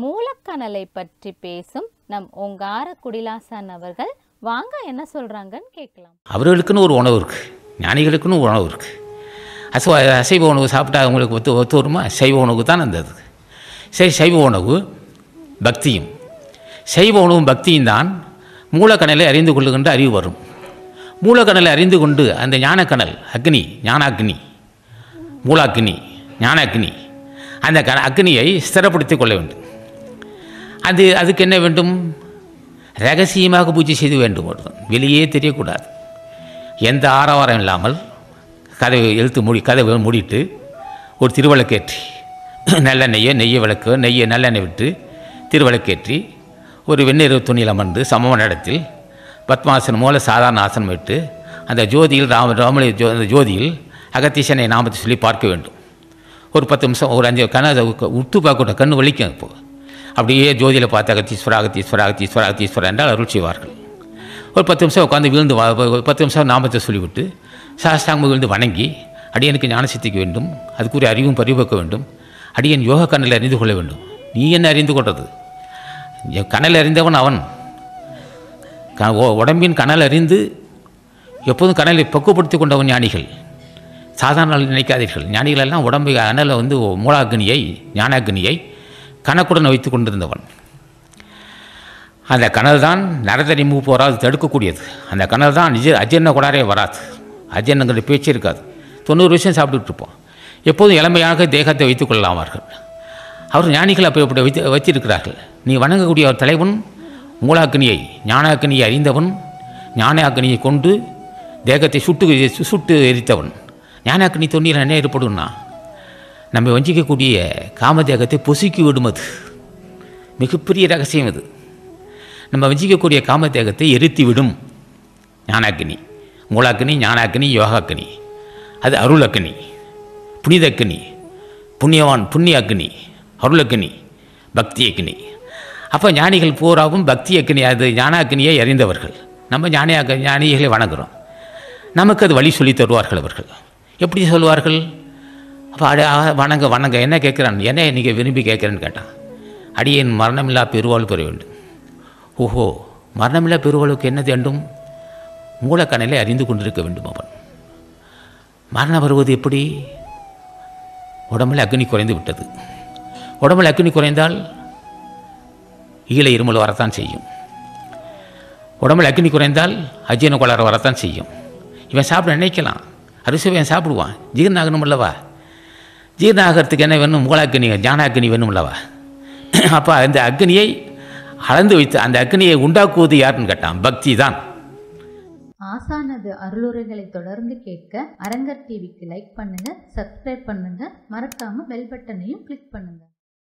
மூலக்கனலை பற்றி பேசும் நம் ஓங்காரக்குடிலாசான் அவர்கள் வாங்க என்ன சொல்றாங்கன்னு கேட்கலாம். அவர்களுக்குன்னு ஒரு உணவு இருக்கு, ஞானிகளுக்குன்னு உணவு இருக்கு. அசைவ உணவு சாப்பிட்டா அவங்களுக்கு ஒத்து வருமா? சைவ உணவு தான் அந்த இது. சரி, சைவ உணவு பக்தியும் சைவ உணவும் பக்தியும் தான் மூலக்கனலை அறிந்து கொள்ளுகின்ற அறிவு வரும். மூலக்கனலை அறிந்து கொண்டு அந்த ஞானக்கனல் அக்னி, ஞானாக்னி, மூலாக்னி, ஞானாக்னி, அந்த அக்னியை ஸ்திரப்படுத்திக் கொள்ள வேண்டும். அதுக்கு என்ன வேண்டும்? ரகசியமாக பூஜை செய்து வேண்டும். வெளியே தெரியக்கூடாது, எந்த ஆரவாரம் இல்லாமல். கதவை கதவை மூடிட்டு ஒரு திருவிளக்கேற்றி, நெய்யை விளக்கு, நெய்யை நல்லெண்ணெய் விட்டு திருவிளக்கேற்றி, ஒரு வெந்நீர் துணியில் அமர்ந்து சமமான இடத்தில் பத்மாசனம் மூல சாதாரண ஆசனம் விட்டு அந்த ஜோதியில் ராமலை ஜோதியில் அகத்தீசனை நாமத்தை சொல்லி பார்க்க வேண்டும். ஒரு 10 நிமிஷம், ஒரு 5 கண் அதை உத்து பார்க்கக்கூட கண் வலிக்கும். இப்போது அப்படியே ஜோதியில் பார்த்து அகத்தீஸ்வரா அகத்தீஸ்வரா அகத்தீஸ்வரா அகத்தீஸ்வரா என்றால் அருள் செய்வார்கள். ஒரு 10 நிமிஷம் உட்காந்து விழுந்து 10 நிமிஷம் நாமத்தை சொல்லிவிட்டு சாஷ்டாங்கம் விழுந்து வணங்கி, அடியனுக்கு ஞானசித்திக்க வேண்டும், அதுக்குரிய அறிவும் பரிவக்க வேண்டும், அடியன் யோக கண்ணில் அறிந்து கொள்ள வேண்டும். நீ என்ன அறிந்து கொள்வது? கணல் அறிந்தவன் அவன். உடம்பின் கணல் அறிந்து எப்போதும் கணலை பக்குவப்படுத்தி கொண்டவன் ஞானிகள். சாதாரண நினைக்காதீர்கள், ஞானிகளெல்லாம் உடம்பு கணலை மூலாக்னியை ஞானாக்னியை கணக்குடன் வைத்து கொண்டிருந்தவன். அந்த கணல் தான் நரதரி மூப்பு வராது, தடுக்கக்கூடியது. அந்த கணல் தான் அஜீர்ண கோளாறே வராது, அஜீர்ணங்கிற பேச்சே இருக்காது. 90 விஷயம் சாப்பிட்டுட்டு இருப்போம், எப்போதும் இளமையாக தேகத்தை வைத்துக் கொள்ளலாமார்கள். அவர் ஞானிகள் அப்போ இப்படி வைத்திருக்கிறார்கள். நீ வணங்கக்கூடிய ஒரு தலைவன் மூலாக்னியை ஞானாக்னியை அறிந்தவன், ஞானாக்னியை கொண்டு தேகத்தை சுட்டு எரித்தவன். ஞானாக்னி தொண்ணியில் என்ன ஏற்படும்னா, நம்ம வஞ்சிக்கக்கூடிய காமதேகத்தை பொசுக்கி விடும். அது மிகப்பெரிய ரகசியம். அது நம்ம வஞ்சிக்கக்கூடிய காமதேகத்தை எரித்து விடும் ஞானாக்னி. மூலாக்னி, ஞானாக்னி, யோகாக்னி, அது அருள் அக்னி, புனித அக்னி, புண்ணியவான் புண்ணிய அக்னி, அருள் அக்னி, பக்தி அக்னி. அப்போ ஞானிகள் பூராவும் பக்தி அக்னி, அது ஞானாக்னியை அறிந்தவர்கள். நம்ம ஞானிகளை வணங்குகிறோம். நமக்கு அது வழி சொல்லி தருவார்கள் அவர்கள். எப்படி சொல்லுவார்கள்? அப்போ வணங்க வணங்க என்ன கேட்குறான், என்ன இன்றைக்கி விரும்பி கேட்குறேன்னு கேட்டான். அடியேன் மரணமில்லா பெருவாழ்வு பெற வேண்டும். ஓஹோ, மரணமில்லா பெருவாழ்வுக்கு என்ன வேண்டும்? மூலக்கனலை அறிந்து கொண்டிருக்க வேண்டும். அவன் மரணம் வருவது எப்படி? உடம்பில் அக்னி குறைந்து விட்டது. உடம்பில் அக்னி குறைந்தால் ஈழ இருமல் வரத்தான் செய்யும். உடம்பில் அக்னி குறைந்தால் அஜீரண கோளாறு வரத்தான் செய்யும். இவன் சாப்பிட நினைக்கலாம், அரிசுவன் சாப்பிடுவான், ஜீர்ணாகணும் அல்லவா? ஜீர்ணாகிறதுக்கு என்ன வேணும்? மூலாக்னி ஞானாக்னி வேணும் அல்லவா? அப்போ அந்த அக்னியை அளந்து வைத்து அந்த அக்னியை உண்டாக்குவது யாருன்னு கேட்டான், பக்தி தான். ஆசானது அருளுரைகளை தொடர்ந்து கேட்க அரங்கர் டிவிக்கு லைக் பண்ணுங்க, சப்ஸ்கிரைப் பண்ணுங்க, மறக்காம பெல் பட்டனையும் கிளிக் பண்ணுங்க.